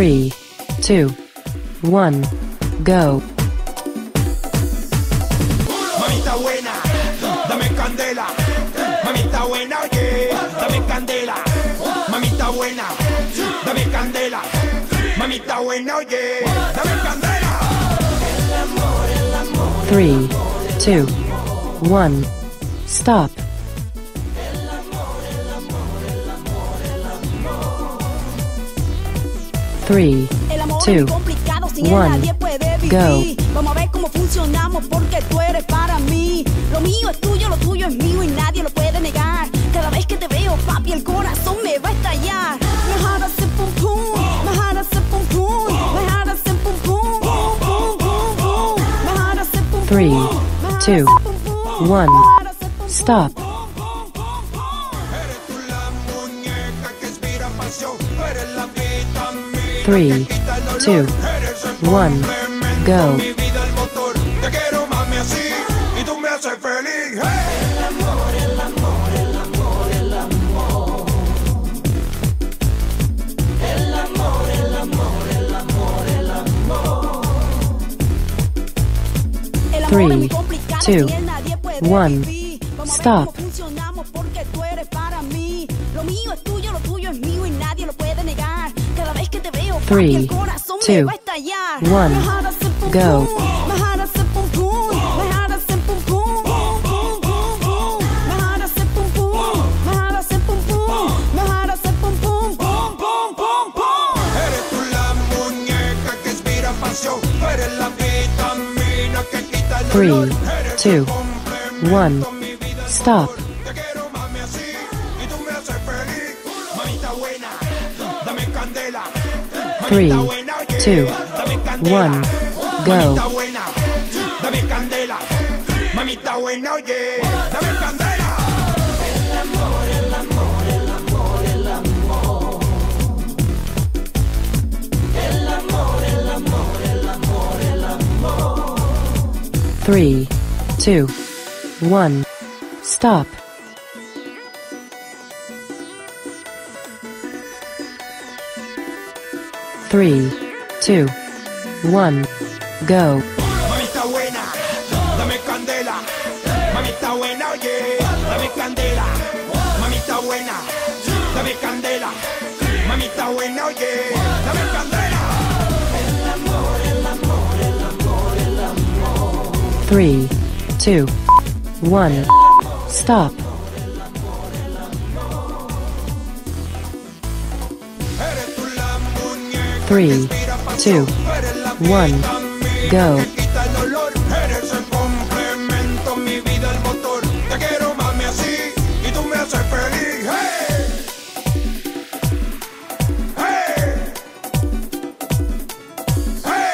3, 2, 1, go. Mamita buena, dame candela. Mamita buena, dame candela. Mamita buena, dame candela. Mamita buena, dame candela. 3, 2, 1, stop. El amor es complicado, sin él nadie puede vivir. Vamos a ver cómo funcionamos porque tú eres para mí. Lo mío es tuyo, lo tuyo es mío y nadie lo puede negar. Cada vez que te veo, papi, el corazón me va a estallar. My heart is in pum pum, my heart is in pum pum, my heart is in pum pum, pum pum pum, my heart is in pum pum. 3, 2, 1, stop. Eres tú la muñeca que inspira pasión, tú eres la vitamina. 3, 2, 1, go. El amor 3, 2, 1, stop. Lo mío es tuyo, lo tuyo es mío y nadie lo puede negar. Cada vez que te veo, papi, el corazón me va a estallar. 3, 2, 1, go. Eres tú la muñeca que inspira pasión, eres la vitamina que quita el dolor. 3, 2, 1, stop. Mamita buena, dame candela. 3, 2, 1, go. Mamita buena, dame candela. Mamita buena, oye, dame candela. El amor, el amor, el amor, el amor. El amor, el amor, el amor, el amor. 3, 2, 1, stop. Mamita buena, dame candela. Mamita buena, oye, dame candela. Mamita buena, oye, dame candela. Mamita buena, dame candela. Mamita buena, oye, dame candela. El amor, el amor, el amor, el amor. 3, 2, 1, stop. Eres tú la muñeca. 3, 2, 1, go. Eres el complemento, mi vida, el motor. Te quiero, mami, así y tú me haces feliz. Hey, hey,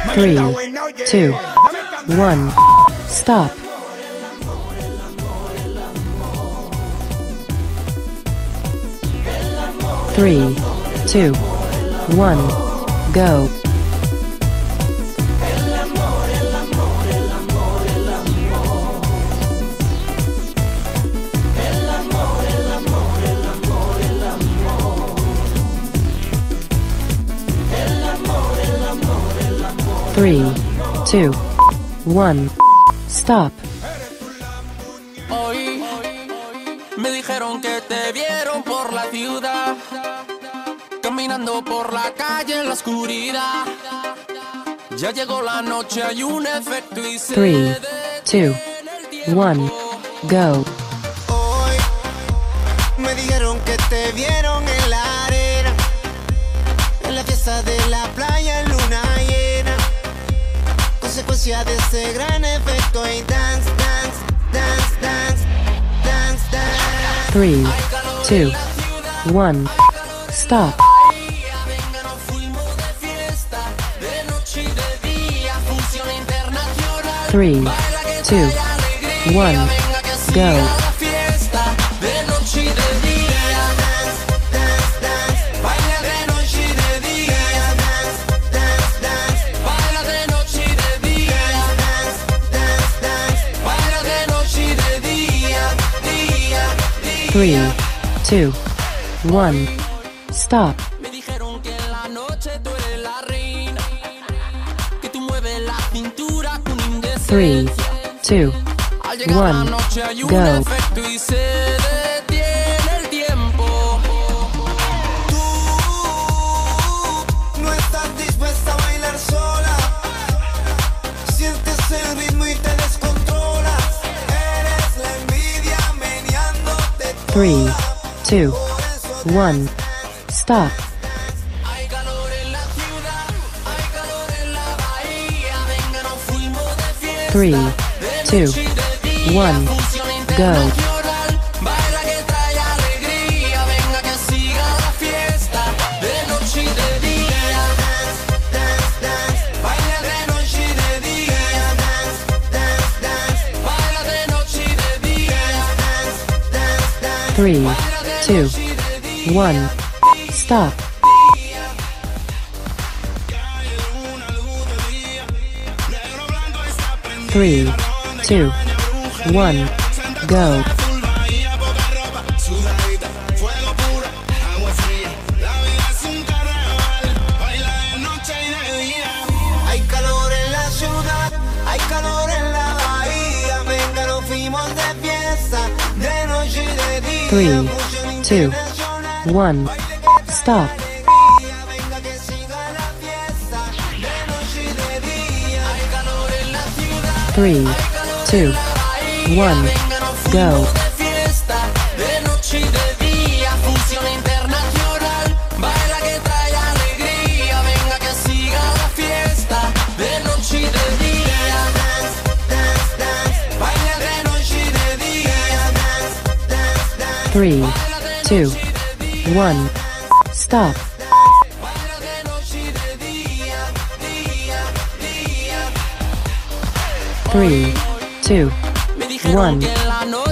hey. 3, 2, 1, stop. El amor, el amor, el amor, el amor. 3, 2, 1, go. El amor, el amor, el amor, el amor. El amor, el amor, el amor, el amor. El amor, el amor, el amor. 3, 2, 1, stop. Hoy me dijeron que te vieron por la ciudad, caminando por la calle en la oscuridad. Ya llegó la noche, hay un efecto y se detiene el tiempo. 3, 2, 1, go. Hoy me dijeron que te vieron en la arena, en la fiesta de la playa en luna llena, consecuencia de ese gran efecto. Y dance, dance, dance, dance, dance, dance. 3, 2, 1, stop. Venga, nos fuimos de fiesta, de noche y de día, función internacional. 3, 2, 1, go. Fiesta, de noche y de día, dance, dance, dance. Baila de noche y de día, dance, dance, dance. Baila de noche y de día, dance, dance, dance. Baila de noche y de día, día, día. 3, 2, 1, stop. Me dijeron que en la noche tú eres la reina, que tú mueves la cintura con indecencia. 3, 2, 1, la noche hay un efecto y se detiene el tiempo. Tú no estás dispuesta a bailar sola, sientes el ritmo y te descontrolas. Eres la envidia meneándote toda. 3, 2, 1, stop. Hay calor en la ciudad, hay calor en la bahía. Venga, nos fuimos de fiesta. 3, 2, 1, go. Baila que trae alegría. Venga, que siga la fiesta. De noche y de día. Baila de noche y de día. Baila de noche y de día. 3, 2, 1, stop. Three, two, one, go. Hay calor en la ciudad, hay calor en la bahía. Venga, nos fuimos de fiesta, de noche y de día. 3, 2, 1, stop. Venga que siga la fiesta, de noche y de día. Hay calor en la ciudad. 3, 2, 1, go. Fiesta, de noche y de día, función internacional. Baila que trae alegría. Venga que siga la fiesta, de noche y de día. Baila de noche y de día. 3, 2, 1. Stop. Baila de noche y de día, día, día. 3, 2, 1, go.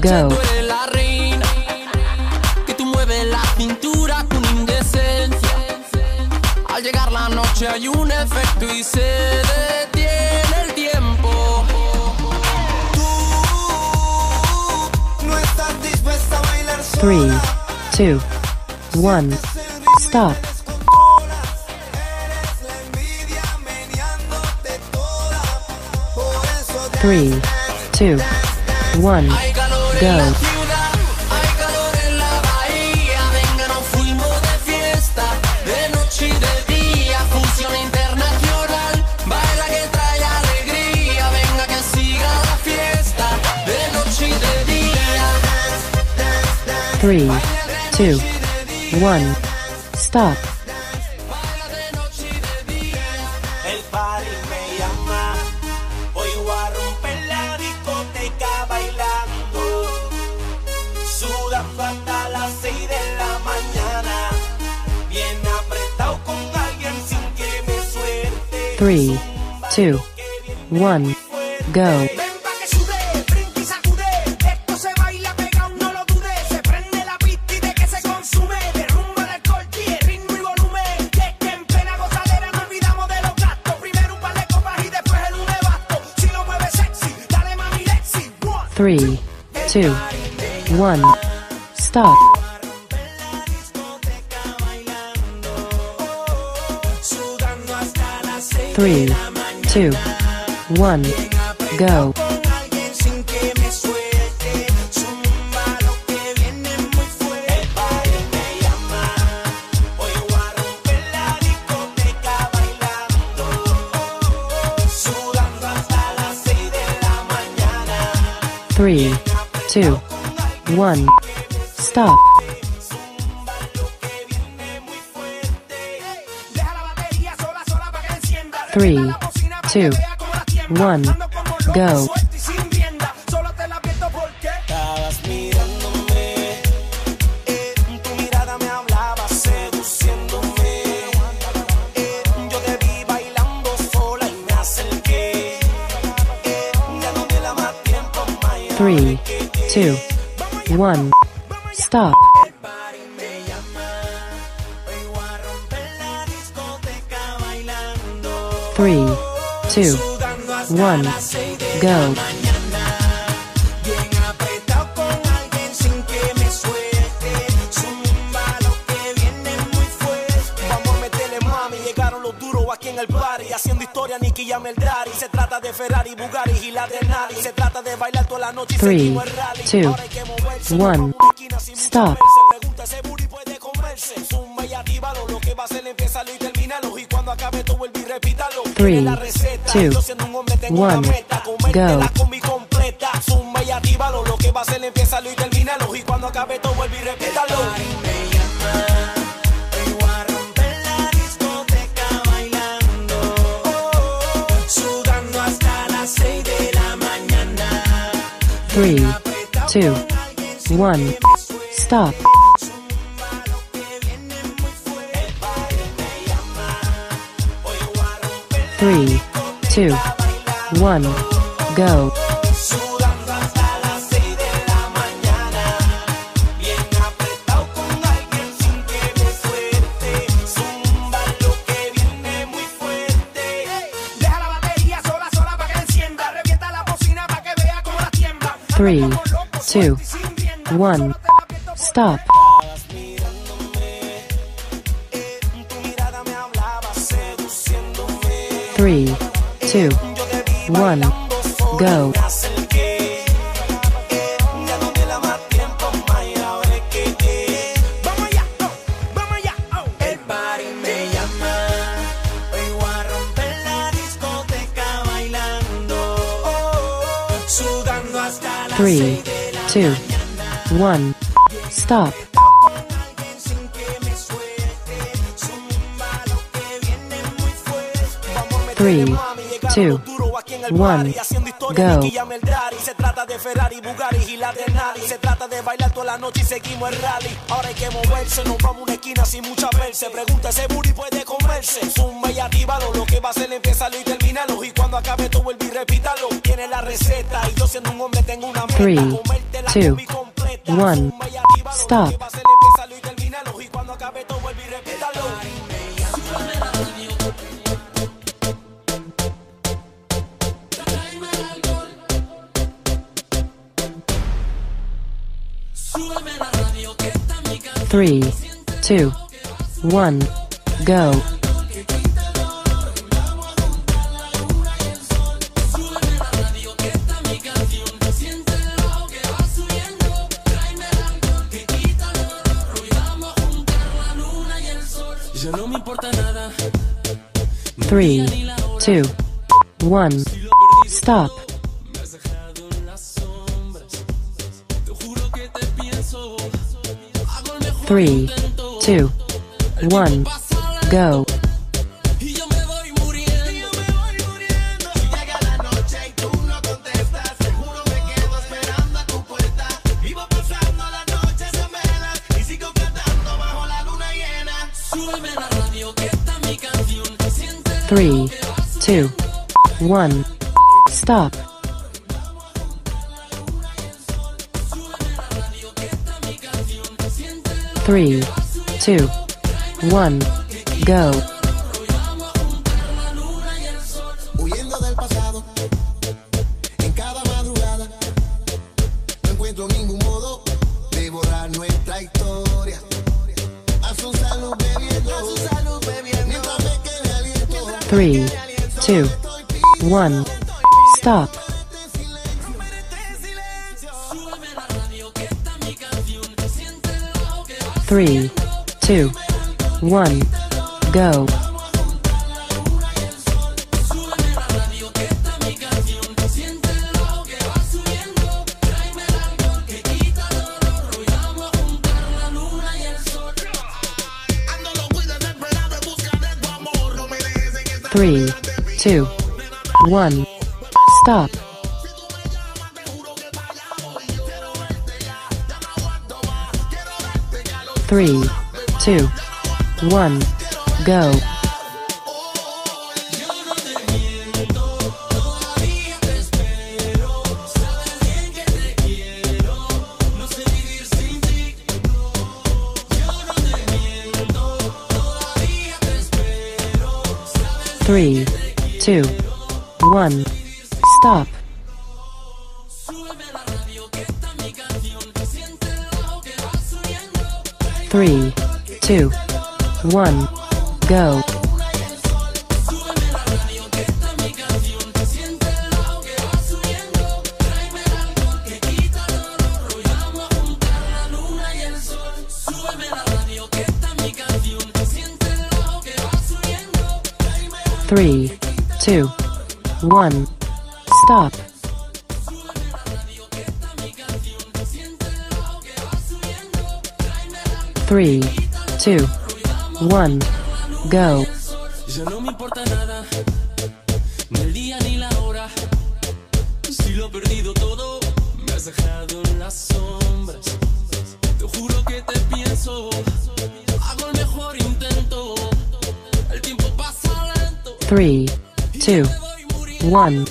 La reina, que tú mueves la cintura con indecencia. Al llegar la noche hay un efecto y se detiene el tiempo. Tú no estás dispuesta a bailar sola. 3, 2, 1. Stop. Eres la envidia meneándote toda. Por eso 3, 2, 1, go. Hay calor en la ciudad, hay calor en la bahía. Venga, nos fuimos de fiesta, de noche y de día. Función internacional, baila que trae alegría. Venga, que siga la fiesta, de noche y de día. 3, 2, 1. Stop. Baila de noche y de día. El party me llama. Hoy voy a romper la discoteca bailando. Sudando hasta las 6 de la mañana. Bien apretado con alguien sin que me suelte. 3, 2, 1, go. Three, two, one, stop. Three, two, one, go. Three, two, one, stop. Three, two, one, go. Three, two, one, stop. Three, two, one, go. haciendo historia, Nicky llama el Drari. Se trata de Ferrari, Bugatti y la Denari. Se trata de bailar toda la noche y seguimos el rally. 3, 2, 1, stop. Se pregunta, ese booty puede comerse. Zumba y actívalo, lo que va a hacer, empiezalo y terminalo. Y cuando acabe todo vuelve y repítalo. 3, 2, 1, go. Zumba y actívalo, lo que va a hacer, empiezalo y terminalo. Y cuando acabe todo vuelve y repítalo. Three, two, one, stop. Three, two, one, go. Three, two, one, stop. Three, two, one, go. Three, two, one, stop. Three, two, one, go. Se trata de Ferrari, Bugatti y la Denari. Se trata de bailar toda la noche y seguimos el rally. Ahora hay que moverse, nos vamos a una esquina sin mucha verse. Pregunta, ese booty puede comerse. Zumba y actívalo, lo que va a hacer, empiezalo y terminalo. Y cuando acabe todo vuelve y repítalo. Tiene la receta y yo siendo un hombre tengo una meta. 3, 2, 1, stop. Y cuando acabe todo vuelve y repítalo. Three, two, one, go. Three, two, one, stop. Three, two, one, go. Three, two, one, stop. Three, two, one, go. Huyendo del pasado, en cada madrugada, no encuentro ningún modo de borrar nuestra historia. A su salud bebiendo, mientras me quede aliento. 3, 2, 1, stop. Three, two, one, go. Three, two, one, stop. Three, two, one, go. Three, two, one, stop. Three, two, one, go. 3, 2, 1, stop. Three, two, one, go. Ya no me importa nada, ni el día ni la hora. Si lo he perdido todo, me has dejado en las sombras. Te juro que te pienso, hago el mejor intento. El tiempo pasa lento. 3, 2, 1,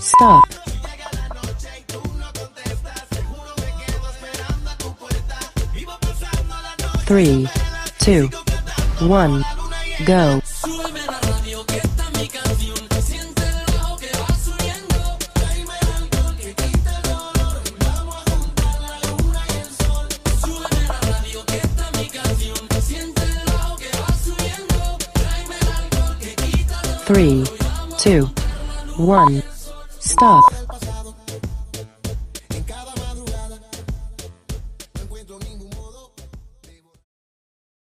stop. Three, two, one, go. Three, two, one, stop.